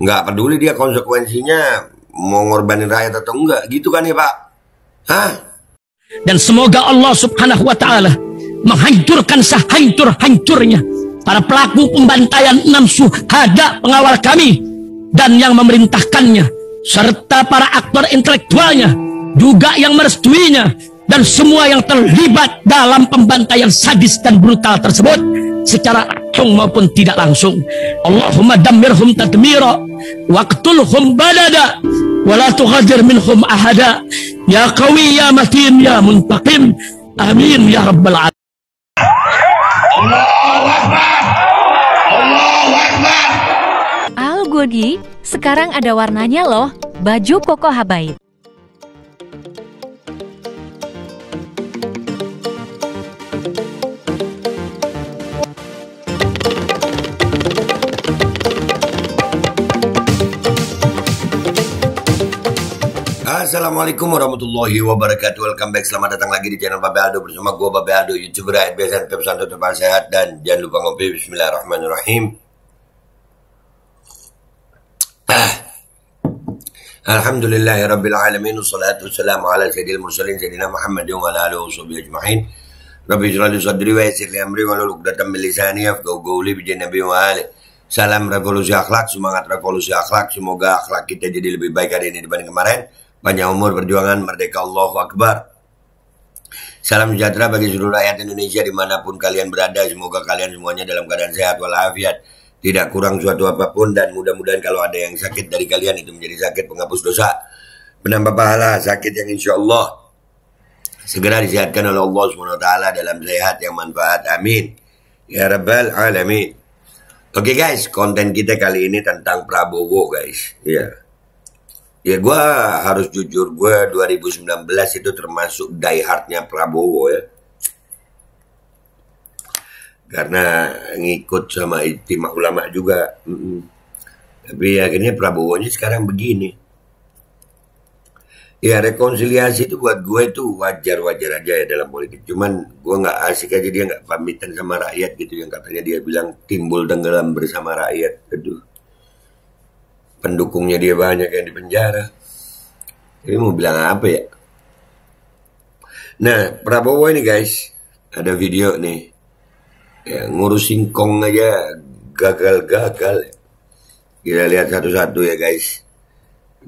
nggak peduli dia konsekuensinya mau ngorbanin rakyat atau enggak, gitu kan ya Pak? Hah? Dan semoga Allah Subhanahu wa Ta'ala menghancurkan sehancur-hancurnya para pelaku pembantaian 6 syuhada pengawal kami dan yang memerintahkannya, serta para aktor intelektualnya juga yang merestuinya, dan semua yang terlibat dalam pembantaian sadis dan brutal tersebut secara langsung maupun tidak langsung. Allahumma dammirhum tadmira waqtulhum badada wala tughadir minhum ahada ya qawi ya matin ya muntaqim amin ya rabbal alamin. Algodi, sekarang ada warnanya loh, baju Koko Habaib. Assalamualaikum warahmatullahi wabarakatuh. Welcome back, selamat datang lagi di channel Babe Aldo bersama gue Babe Aldo, YouTuber AdBesan, tetap santai, tetap sehat, dan jangan lupa ngopi. Bismillahirrahmanirrahim. Alhamdulillahirabbil alamin wassalatu wassalamu ala sayyidil mursalin sayyidina Muhammadin wa ala alihi washabihi ajmain. Rabbi shrah li sadri wa yassir li amri wahlul 'uqdatam min lisani yafqahu qawli bi janabi wa ali. Salam revolusi akhlak, semangat revolusi akhlak. Semoga akhlak kita jadi lebih baik hari ini dibanding kemarin. Panjang umur, perjuangan, merdeka, Allahu Akbar. Salam sejahtera bagi seluruh rakyat Indonesia dimanapun kalian berada. Semoga kalian semuanya dalam keadaan sehat walafiat, tidak kurang suatu apapun. Dan mudah-mudahan kalau ada yang sakit dari kalian itu menjadi sakit penghapus dosa, penambah pahala, sakit yang insya Allah segera disehatkan oleh Allah SWT dalam sehat yang manfaat, amin ya rabbal alamin. Oke guys, konten kita kali ini tentang Prabowo guys. Ya yeah. Ya gue harus jujur, gue 2019 itu termasuk die hardnya Prabowo ya. Karena ngikut sama ijtima ulama juga. Tapi akhirnya Prabowonya sekarang begini. Ya rekonsiliasi itu buat gue itu wajar-wajar aja ya dalam politik. Cuman gue gak asik aja dia gak pamitan sama rakyat gitu. Yang katanya dia bilang timbul tenggelam bersama rakyat. Aduh, pendukungnya dia banyak yang dipenjara. Ini mau bilang apa ya? Nah, Prabowo ini guys, ada video nih ya, ngurusin kong aja gagal-gagal. Kita lihat satu-satu ya guys.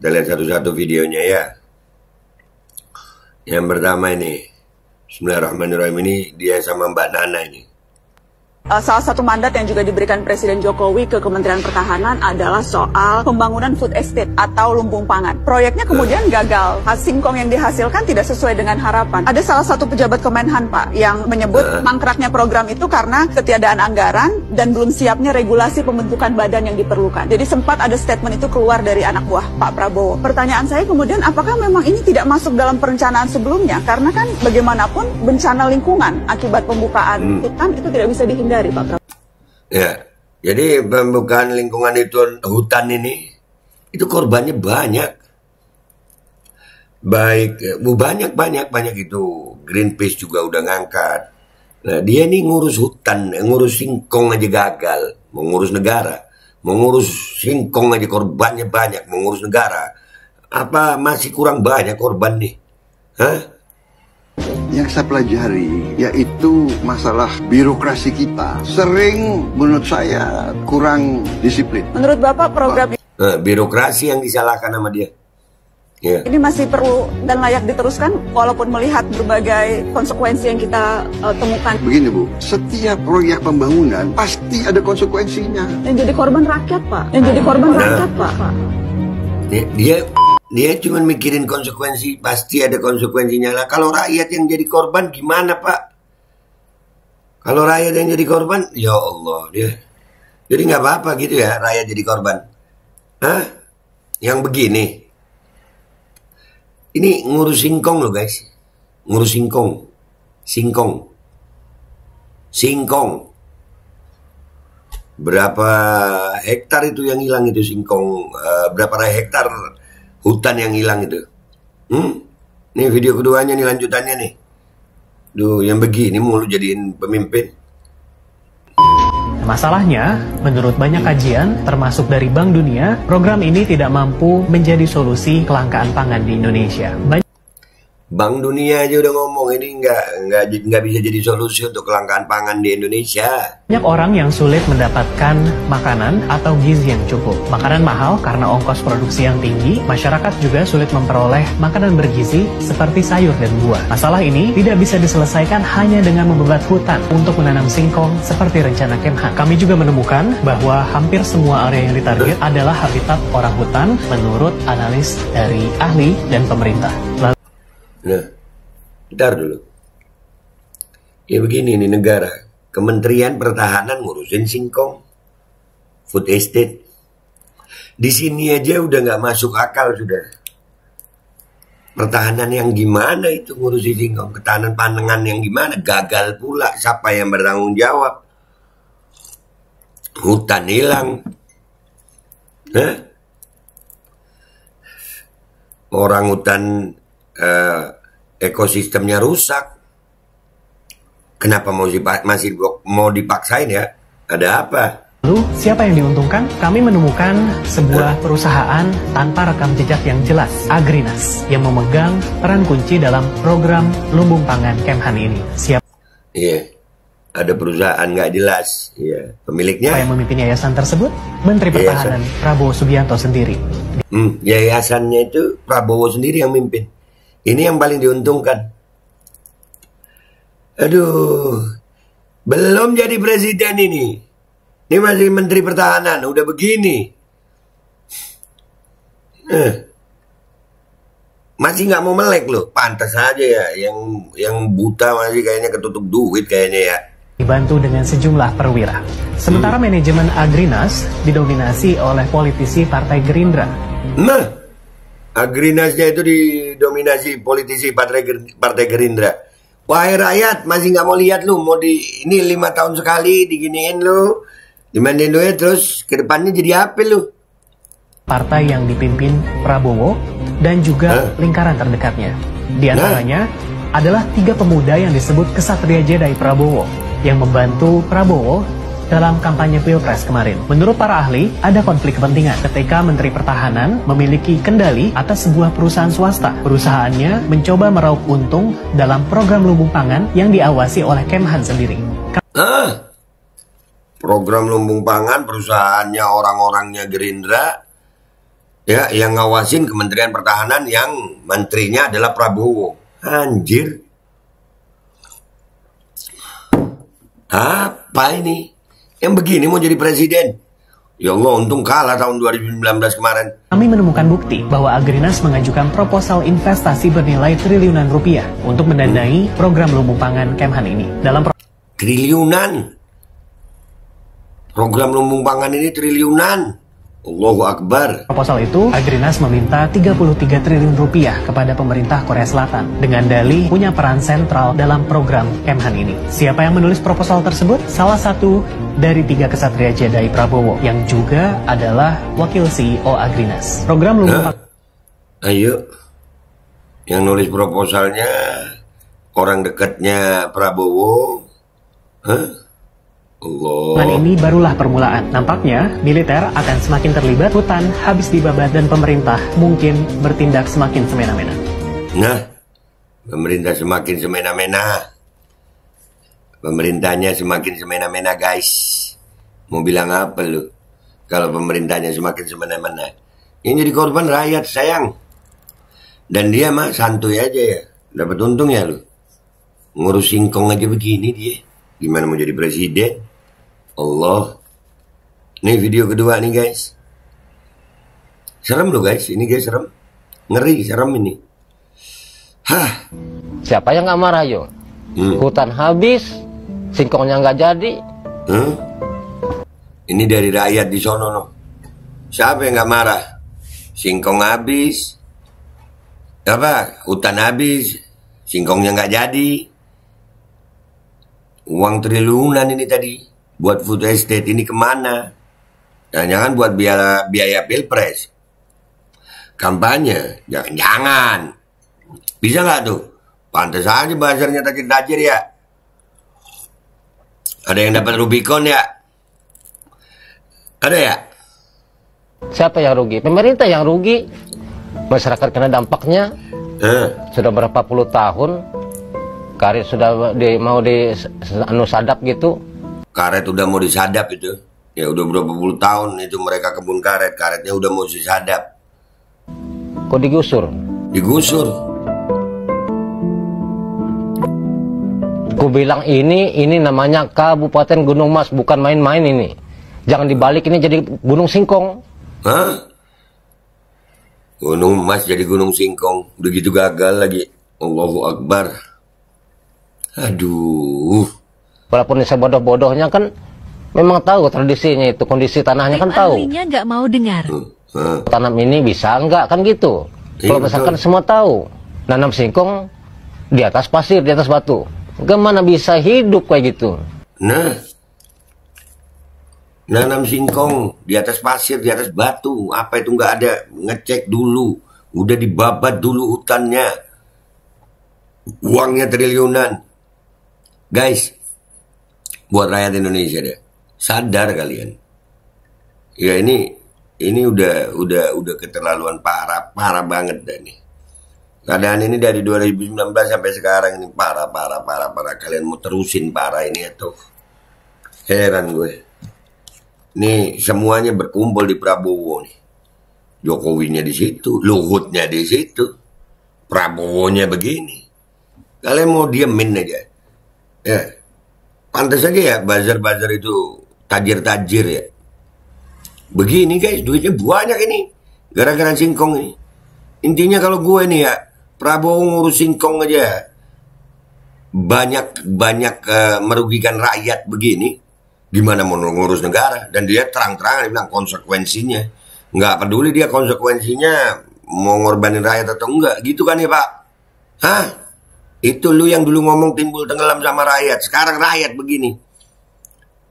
Kita lihat satu-satu videonya ya. Yang pertama ini, Bismillahirrahmanirrahim, ini dia sama Mbak Nana ini. Salah satu mandat yang juga diberikan Presiden Jokowi ke Kementerian Pertahanan adalah soal pembangunan food estate atau lumbung pangan. Proyeknya kemudian gagal. Singkong yang dihasilkan tidak sesuai dengan harapan. Ada salah satu pejabat Kemenhan, Pak, yang menyebut mangkraknya program itu karena ketiadaan anggaran dan belum siapnya regulasi pembentukan badan yang diperlukan. Jadi sempat ada statement itu keluar dari anak buah Pak Prabowo. Pertanyaan saya kemudian, apakah memang ini tidak masuk dalam perencanaan sebelumnya? Karena kan bagaimanapun bencana lingkungan akibat pembukaan hutan itu tidak bisa dihindari. Ya, jadi pembukaan lingkungan itu hutan ini itu korbannya banyak. Baik, banyak itu Greenpeace juga udah ngangkat. Nah, dia ini ngurus hutan, ngurus singkong aja gagal, mau ngurus negara, mau ngurus singkong aja korbannya banyak, mau ngurus negara. Apa masih kurang banyak korban nih? Hah? Yang saya pelajari yaitu masalah birokrasi kita sering menurut saya kurang disiplin. Menurut Bapak program birokrasi yang disalahkan sama dia. Yeah. Ini masih perlu dan layak diteruskan walaupun melihat berbagai konsekuensi yang kita temukan. Begini Bu, setiap proyek pembangunan pasti ada konsekuensinya. Yang jadi korban rakyat Pak. Yang jadi korban rakyat Pak. Dia cuma mikirin konsekuensi, pasti ada konsekuensinya lah. Kalau rakyat yang jadi korban gimana Pak? Kalau rakyat yang jadi korban, ya Allah dia. Jadi nggak apa-apa gitu ya rakyat jadi korban. Hah? Yang begini. Ini ngurus singkong loh guys. Ngurus singkong. Singkong. Berapa hektar itu yang hilang itu singkong? Berapa hektar hutan yang hilang itu? Nih video keduanya nih, lanjutannya nih. Duh, yang begini mulu jadiin pemimpin. Masalahnya, menurut banyak kajian, termasuk dari Bank Dunia, program ini tidak mampu menjadi solusi kelangkaan pangan di Indonesia. Bank Dunia aja udah ngomong ini nggak bisa jadi solusi untuk kelangkaan pangan di Indonesia. Banyak orang yang sulit mendapatkan makanan atau gizi yang cukup. Makanan mahal karena ongkos produksi yang tinggi, masyarakat juga sulit memperoleh makanan bergizi seperti sayur dan buah. Masalah ini tidak bisa diselesaikan hanya dengan membebat hutan untuk menanam singkong seperti rencana Kemhan. Kami juga menemukan bahwa hampir semua area yang ditarget adalah habitat orang hutan menurut analis dari ahli dan pemerintah. Lalu, nah, ntar dulu. Ya begini nih negara. Kementerian Pertahanan ngurusin singkong, food estate. Di sini aja udah nggak masuk akal sudah. Pertahanan yang gimana itu ngurusin singkong? Ketahanan pangan yang gimana? Gagal pula. Siapa yang bertanggung jawab? Hutan hilang. Nah, orang hutan ekosistemnya rusak. Kenapa masih mau dipaksain ya? Ada apa? Lalu siapa yang diuntungkan? Kami menemukan sebuah perusahaan tanpa rekam jejak yang jelas, Agrinas, yang memegang peran kunci dalam program lumbung pangan Kemhan ini. Siapa? Iya. Ada perusahaan nggak jelas, ya, pemiliknya. Siapa yang memimpin yayasan tersebut? Menteri Pertahanan Prabowo Subianto sendiri. Yayasannya itu Prabowo sendiri yang mimpin. Ini yang paling diuntungkan. Aduh, belum jadi presiden ini. Ini masih Menteri Pertahanan, udah begini. Masih nggak mau melek loh, pantas aja ya. Yang buta masih kayaknya ketutup duit kayaknya ya. Dibantu dengan sejumlah perwira. Sementara manajemen Agrinas didominasi oleh politisi Partai Gerindra. Nah, Agrinasnya itu didominasi politisi Partai Gerindra. Wahai rakyat, masih nggak mau lihat lu, mau ini 5 tahun sekali diginiin lu, dimandiin duit terus ke depannya jadi apa lu? Partai yang dipimpin Prabowo dan juga lingkaran terdekatnya. Di antaranya adalah 3 pemuda yang disebut Kesatria Jedi Prabowo yang membantu Prabowo dalam kampanye Pilpres kemarin. Menurut para ahli, ada konflik kepentingan ketika Menteri Pertahanan memiliki kendali atas sebuah perusahaan swasta. Perusahaannya mencoba meraup untung dalam program lumbung pangan yang diawasi oleh Kemhan sendiri. Program lumbung pangan perusahaannya orang-orangnya Gerindra, ya, yang ngawasin Kementerian Pertahanan yang menterinya adalah Prabowo. Anjir. Apa ini? Yang begini mau jadi presiden? Ya Allah, untung kalah tahun 2019 kemarin. Kami menemukan bukti bahwa Agrinas mengajukan proposal investasi bernilai triliunan rupiah untuk mendanai program lumbung pangan Kemhan ini. Dalam triliunan. Program lumbung pangan ini triliunan. Allahu Akbar. Proposal itu, Agrinas meminta 33 triliun rupiah kepada pemerintah Korea Selatan dengan dalih punya peran sentral dalam program Kemhan ini. Siapa yang menulis proposal tersebut? Salah satu dari 3 Kesatria Jedi Prabowo yang juga adalah wakil CEO Agrinas. Program lumbung ayo, yang nulis proposalnya orang dekatnya Prabowo. Pangan ini barulah permulaan. Nampaknya militer akan semakin terlibat, hutan habis dibabat dan pemerintah mungkin bertindak semakin semena-mena. Nah, pemerintah semakin semena-mena. Pemerintahnya semakin semena-mena, guys. Mau bilang apa lu? Kalau pemerintahnya semakin semena-mena, yang jadi korban rakyat, sayang. Dan dia mah santuy aja ya. Dapat untung ya lu. Ngurus singkong aja begini dia. Gimana mau jadi presiden? Allah. Ini video kedua nih guys. Serem loh guys. Ini guys serem. Ngeri serem ini. Hah. Siapa yang gak marah yo? Hutan habis. Singkongnya gak jadi. Ini dari rakyat di sono no. Siapa yang gak marah? Singkong habis. Apa? Hutan habis. Singkongnya gak jadi. Uang triliunan ini tadi buat food estate ini kemana? Jangan buat biaya pilpres, kampanye, jangan-jangan. Bisa nggak tuh? Pantes aja bazarnya tajir-tajir ya. Ada yang dapat Rubicon ya? Ada ya? Siapa yang rugi? Pemerintah yang rugi. Masyarakat kena dampaknya. Sudah berapa puluh tahun karet sudah mau disadap gitu. Karet udah mau disadap itu. Ya udah berapa puluh tahun itu mereka kebun karet, karetnya udah mau disadap. Kok digusur? Digusur. Ku bilang ini namanya Kabupaten Gunung Mas, bukan main-main ini. Jangan dibalik ini jadi gunung singkong. Hah? Gunung Mas jadi gunung singkong. Udah gitu gagal lagi. Allahu Akbar. Aduh. Walaupun saya bodoh-bodohnya kan memang tahu tradisinya itu. Kondisi tanahnya kan tahu. Ahlinya nggak mau dengar. Tanam ini bisa nggak kan gitu. Kalau misalkan semua tahu. Nanam singkong di atas pasir, di atas batu. Gimana bisa hidup kayak gitu? Nah. Nanam singkong di atas pasir, di atas batu, apa itu nggak ada, ngecek dulu, udah dibabat dulu hutannya, uangnya triliunan. Guys, buat rakyat Indonesia deh, sadar kalian. Ya ini udah keterlaluan parah banget dah nih. Keadaan ini dari 2019 sampai sekarang ini parah. Kalian mau terusin parah ini atau heran gue. Nih semuanya berkumpul di Prabowo nih. Jokowinya di situ, Luhutnya di situ, Prabowonya begini. Kalian mau diemin aja. Ya. Pantas aja ya bazar-bazar itu tajir-tajir ya. Begini guys, duitnya banyak ini gara-gara singkong ini. Intinya kalau gue nih ya, Prabowo ngurus singkong aja banyak merugikan rakyat begini. Gimana mau ngurus negara? Dan dia terang-terangan bilang konsekuensinya. Nggak peduli dia konsekuensinya mau ngorbanin rakyat atau enggak. Gitu kan ya Pak? Hah? Itu lu yang dulu ngomong timbul tenggelam sama rakyat. Sekarang rakyat begini.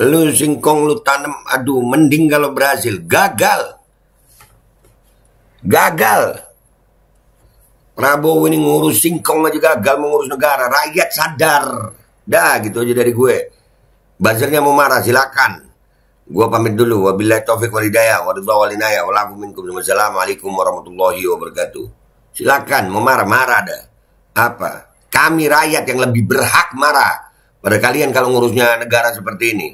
Lu singkong lu tanam. Aduh mending kalau berhasil. Gagal. Prabowo ini ngurus singkong aja gagal mengurus negara. Rakyat sadar. Dah gitu aja dari gue. Bazarnya mau marah, silakan. Gua pamit dulu. Wabillahi taufiq wal hidayah. Wassalamualaikum warahmatullahi wabarakatuh. Silakan mau marah-marah dah. Apa? Kami rakyat yang lebih berhak marah pada kalian kalau ngurusnya negara seperti ini.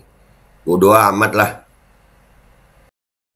Bodoh amat lah.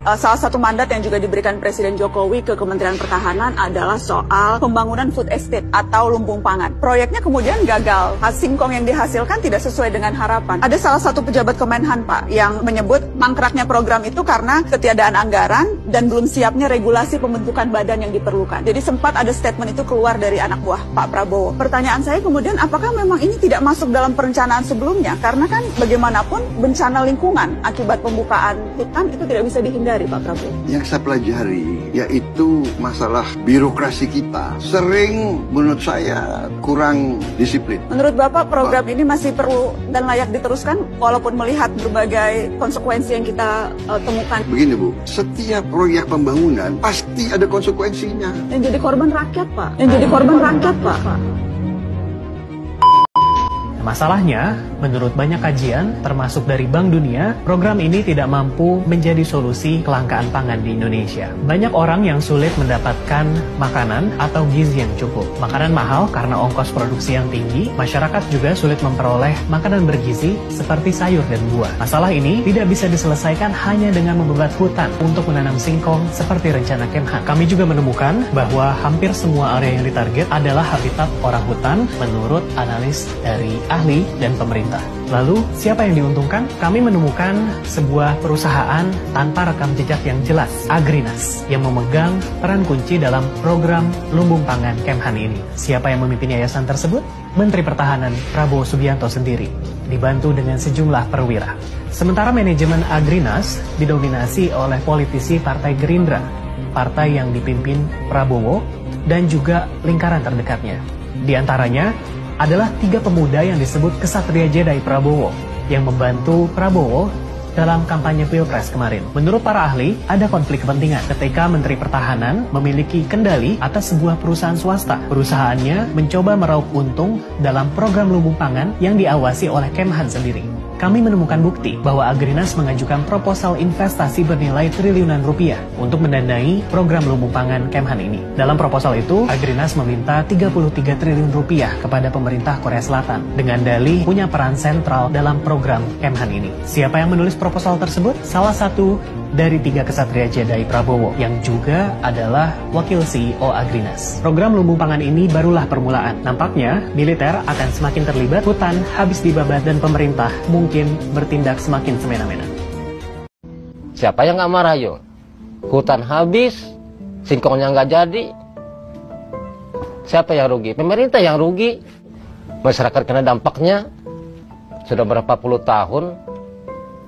Salah satu mandat yang juga diberikan Presiden Jokowi ke Kementerian Pertahanan adalah soal pembangunan food estate atau lumbung pangan. Proyeknya kemudian gagal. Singkong yang dihasilkan tidak sesuai dengan harapan. Ada salah satu pejabat Kemenhan, Pak, yang menyebut mangkraknya program itu karena ketiadaan anggaran dan belum siapnya regulasi pembentukan badan yang diperlukan. Jadi sempat ada statement itu keluar dari anak buah Pak Prabowo. Pertanyaan saya kemudian, apakah memang ini tidak masuk dalam perencanaan sebelumnya? Karena kan bagaimanapun bencana lingkungan akibat pembukaan hutan itu tidak bisa dihindari. Dari Pak Prabowo. Yang saya pelajari yaitu masalah birokrasi kita sering menurut saya kurang disiplin. Menurut Bapak program ini masih perlu dan layak diteruskan walaupun melihat berbagai konsekuensi yang kita temukan. Begini Bu, setiap proyek pembangunan pasti ada konsekuensinya. Yang jadi korban rakyat Pak. Masalahnya, menurut banyak kajian, termasuk dari Bank Dunia, program ini tidak mampu menjadi solusi kelangkaan pangan di Indonesia. Banyak orang yang sulit mendapatkan makanan atau gizi yang cukup. Makanan mahal karena ongkos produksi yang tinggi, masyarakat juga sulit memperoleh makanan bergizi seperti sayur dan buah. Masalah ini tidak bisa diselesaikan hanya dengan membebat hutan untuk menanam singkong seperti rencana Kemhan. Kami juga menemukan bahwa hampir semua area yang ditarget adalah habitat orang hutan menurut analis dari ahli dan pemerintah. Lalu, siapa yang diuntungkan? Kami menemukan sebuah perusahaan tanpa rekam jejak yang jelas, Agrinas, yang memegang peran kunci dalam program lumbung pangan Kemhan ini. Siapa yang memimpin yayasan tersebut? Menteri Pertahanan Prabowo Subianto sendiri, dibantu dengan sejumlah perwira. Sementara manajemen Agrinas didominasi oleh politisi Partai Gerindra, partai yang dipimpin Prabowo, dan juga lingkaran terdekatnya. Di antaranya, adalah 3 pemuda yang disebut Kesatria Jedi Prabowo yang membantu Prabowo dalam kampanye Pilpres kemarin. Menurut para ahli, ada konflik kepentingan ketika Menteri Pertahanan memiliki kendali atas sebuah perusahaan swasta. Perusahaannya mencoba meraup untung dalam program lumbung pangan yang diawasi oleh Kemhan sendiri. kami menemukan bukti bahwa Agrinas mengajukan proposal investasi bernilai triliunan rupiah untuk mendanai program lumbung pangan Kemhan ini. Dalam proposal itu, Agrinas meminta 33 triliun rupiah kepada pemerintah Korea Selatan dengan dalih punya peran sentral dalam program Kemhan ini. Siapa yang menulis proposal tersebut? Salah satu dari 3 Kesatria Jedi Prabowo yang juga adalah wakil CEO Agrinas. Program lumbung pangan ini barulah permulaan. Nampaknya militer akan semakin terlibat, hutan habis dibabat dan pemerintah mungkin bertindak semakin semena-mena. Siapa yang nggak marah yo? Hutan habis, singkongnya nggak jadi. Siapa yang rugi? Pemerintah yang rugi. Masyarakat kena dampaknya. Sudah berapa puluh tahun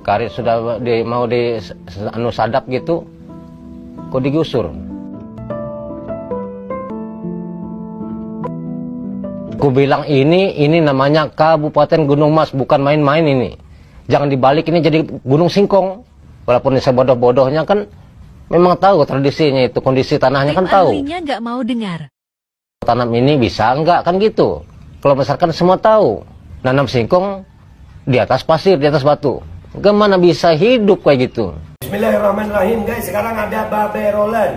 karir sudah sadap gitu, kok digusur? Ku bilang ini namanya Kabupaten Gunung Mas, bukan main-main ini. Jangan dibalik ini jadi gunung singkong. Walaupun sebodoh-bodohnya kan memang tahu tradisinya itu, kondisi tanahnya kan tahu. Ahlinya nggak mau dengar. Tanam ini bisa nggak kan gitu? Kalau misalkan semua tahu, nanam singkong di atas pasir, di atas batu. Gimana bisa hidup kayak gitu? Bismillahirrahmanirrahim guys, sekarang ada babe rolen,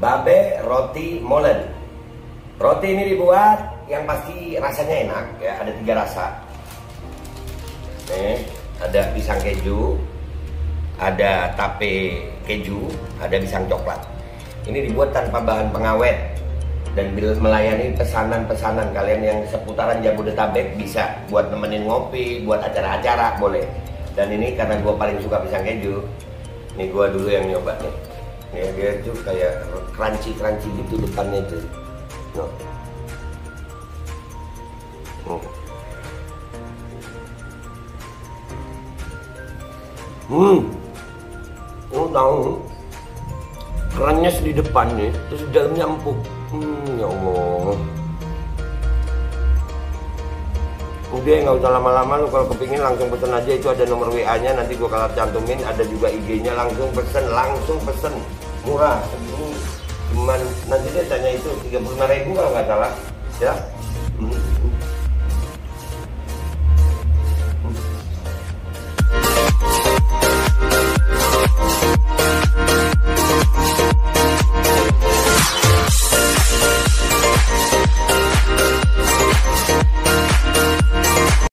babe roti molen. Roti ini dibuat yang pasti rasanya enak ya, ada 3 rasa. Nih, ada pisang keju, ada tape keju, ada pisang coklat. Ini dibuat tanpa bahan pengawet dan melayani pesanan-pesanan kalian yang seputaran Jabodetabek, bisa buat nemenin ngopi, buat acara-acara boleh. Dan ini karena gue paling suka pisang keju, ini gue dulu yang nyoba nih. Nih dia tuh kayak crunchy gitu depannya tuh. Noh. Lo tau kerannya di depan nih, terus dalamnya empuk. Ya Allah. Udah nggak usah lama-lama, lu kalau kepingin langsung pesen aja, itu ada nomor WA-nya, nanti gua kalah cantumin, ada juga IG-nya, langsung pesen, murah, cuman nanti dia tanya itu 35.000 kalau nggak salah, ya.